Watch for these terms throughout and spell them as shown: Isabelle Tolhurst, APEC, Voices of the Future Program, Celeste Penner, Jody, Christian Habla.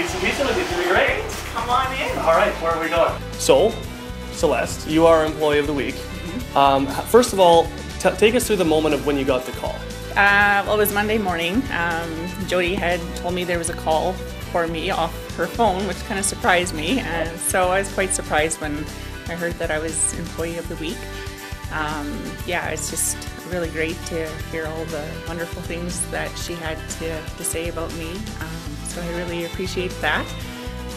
need some pizza with you. You're great. Come on in. All right, where are we going? So, Celeste, you are Employee of the Week. Mm-hmm. First of all, take us through the moment of when you got the call. Well, it was Monday morning. Jody had told me there was a call for me off her phone, which kind of surprised me. And so I was quite surprised when I heard that I was Employee of the Week. Yeah, it's just really great to hear all the wonderful things that she had to say about me. So I really appreciate that.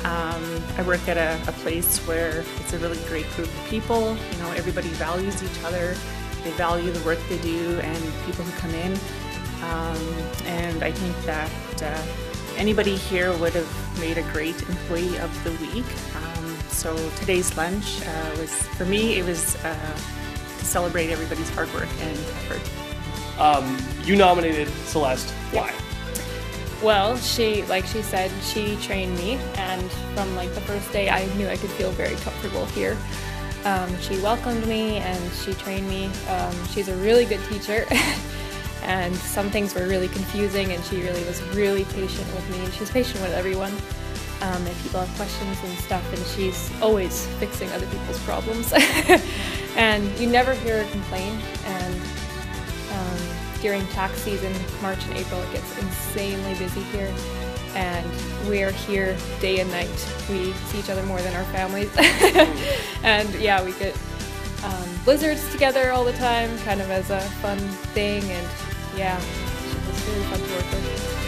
I work at a place where it's a really great group of people. You know, everybody values each other. They value the work they do and people who come in. And I think that anybody here would have made a great Employee of the Week. So today's lunch was, for me, it was to celebrate everybody's hard work and effort. You nominated Celeste. Why? Well, she, like she said, she trained me, and from like the first day I knew I could feel very comfortable here. She welcomed me and she trained me. She's a really good teacher and some things were really confusing, and she really was really patient with me, and she's patient with everyone. If people have questions and stuff, and she's always fixing other people's problems. And you never hear her complain, and during tax season, March and April, it gets insanely busy here, and we are here day and night. We see each other more than our families. And yeah, we get blizzards together all the time, kind of as a fun thing, and yeah, it's really fun to work with.